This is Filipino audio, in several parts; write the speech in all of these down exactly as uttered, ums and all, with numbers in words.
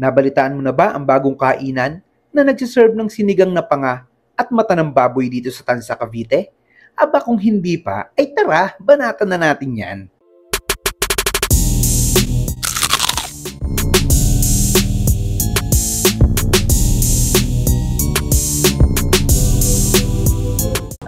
Nabalitaan mo na ba ang bagong kainan na nagsiserve ng sinigang na panga at mata ng baboy dito sa Tanza, Cavite? Aba kung hindi pa, ay tara, banatan na natin yan.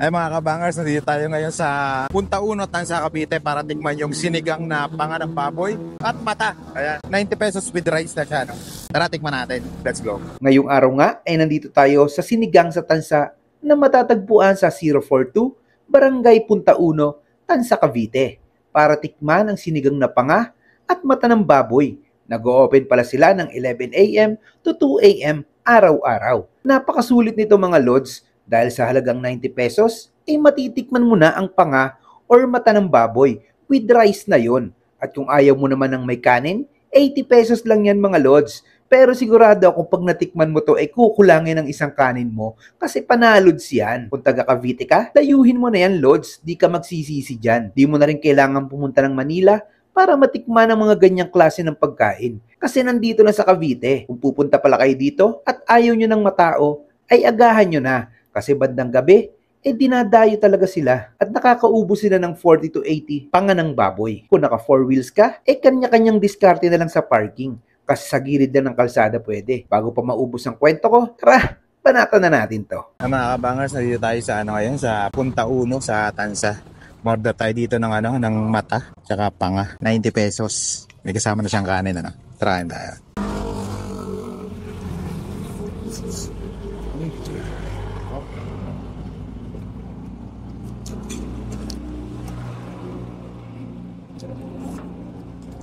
Ay mga kabangers, nandito tayo ngayon sa Punta Uno, Tanza, Cavite para tikman yung sinigang na panga ng baboy at mata. Ayan, ninety pesos with rice na siya. No? Tara, tikman natin. Let's go. Ngayong araw nga ay nandito tayo sa sinigang sa Tanza na matatagpuan sa zero four two Barangay Punta Uno, Tanza, Cavite para tikman ang sinigang na panga at mata ng baboy. Nag-o-open pala sila ng eleven a m to two a m araw-araw. Napakasulit nito mga lods. Dahil sa halagang ninety pesos, ay eh matitikman mo na ang panga or mata ng baboy with rice na yon. At kung ayaw mo naman ng may kanin, eighty pesos lang yan mga lods. Pero sigurado ako pag natikman mo to ay eh kukulangin ang isang kanin mo kasi panalods yan. Kung taga Cavite ka, dayuhin mo na yan lods, di ka magsisisi dyan. Di mo na rin kailangan pumunta ng Manila para matikman ang mga ganyang klase ng pagkain. Kasi nandito na sa Cavite. Kung pupunta pala kayo dito at ayaw nyo ng matao, ay agahan nyo na. Kasi bandang gabi, eh dinadayo talaga sila at nakakaubo sila ng forty to eighty panga ng baboy. Kung naka four wheels ka, eh kanya-kanyang diskarte na lang sa parking kasi sa gilid na ng kalsada pwede. Bago pa maubos ang kwento ko, tara, banatan na natin to. Mga kabangers, nandito tayo sa ano ngayon, sa Punta Uno, sa Tanza. Morder tayo dito ng, ano, ng mata, tsaka panga. ninety pesos. May kasama na siyang kanin, ano? Tarahin tayo.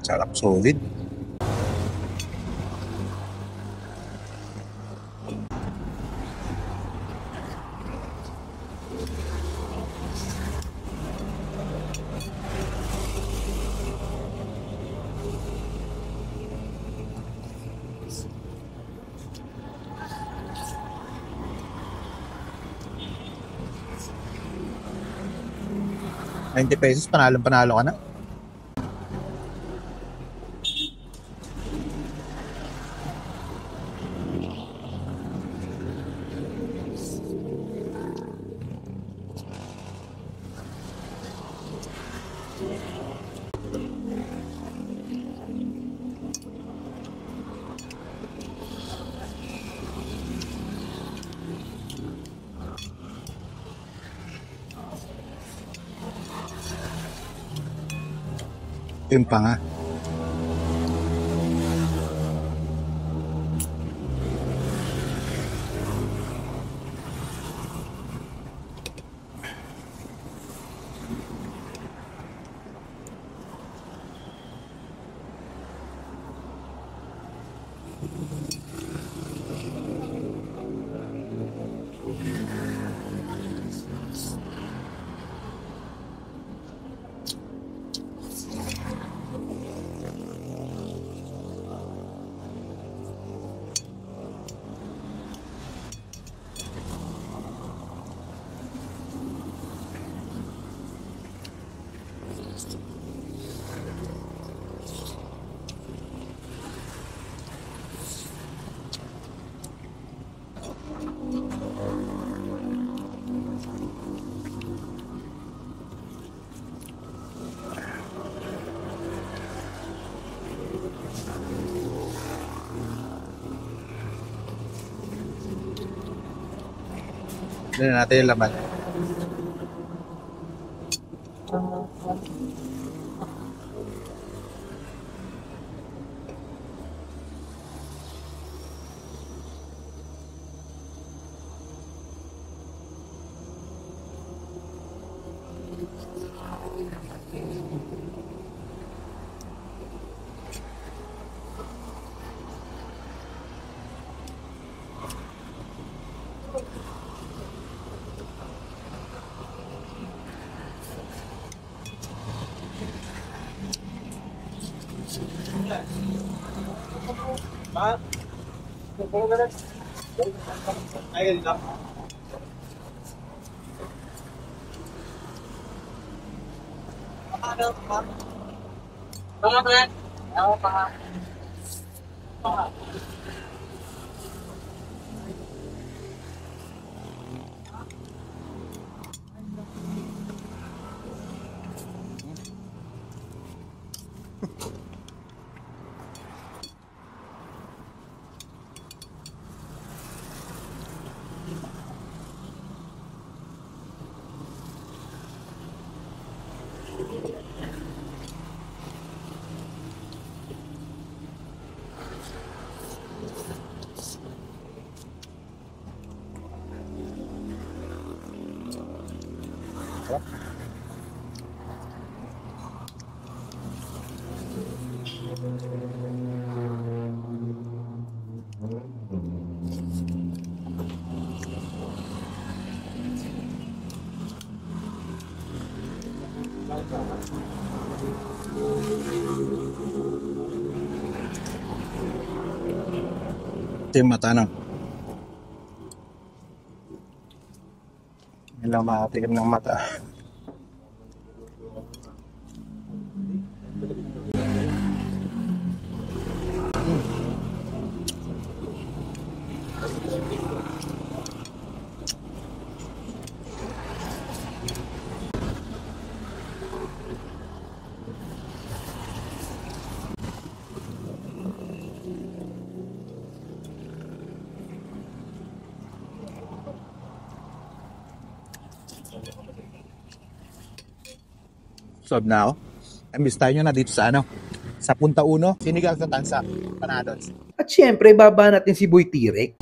Sarap, solid. ninety pesos, panalo-panalo ka na. Yung panga. Dito natin yung laman. Ah, kung ano ay ganito. Ano pa? Ano pa? Ano pa? Tim mata na. Hindi lang makatikim ng mata. So now, imbis tayo na dito sa ano, sa Punta Uno, sinigang sa Tanza, panados. At syempre, baba natin si Boy Tirek.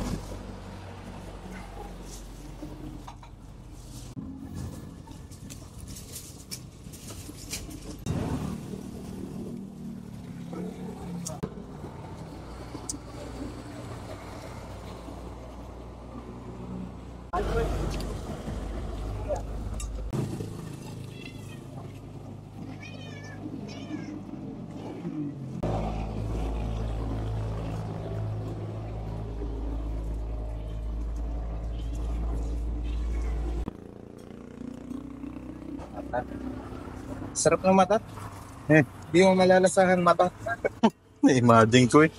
Sarap ng mata. Eh, di mo malalasahan mata. Na-imagine ko eh.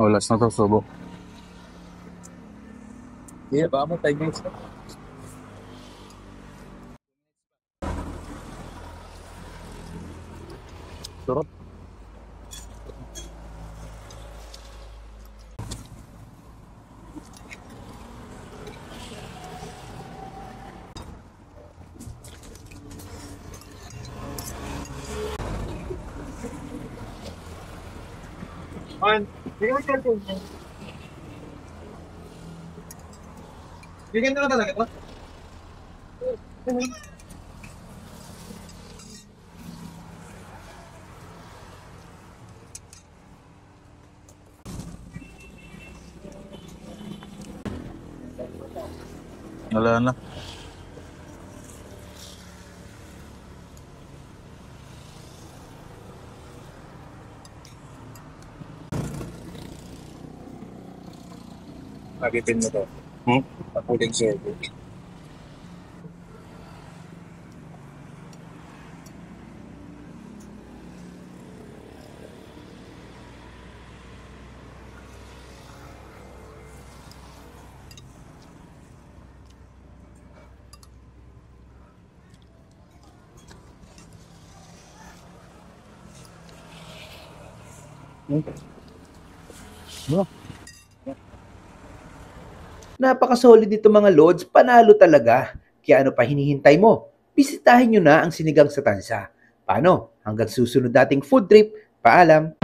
Oh, last na to, sobo. Yeah, baka mo tayo guys. Sarap. Man, bigyan ka ito. Bigyan na talaga ito. Wala na. Pagipin mo to. Hmm? Papuling servo. Hmm? Napaka-solid nito mga lods, panalo talaga. Kaya ano pa hinihintay mo? Bisitahin nyo na ang Sinigang sa Tanza. Paano? Hanggang susunod nating food trip. Paalam!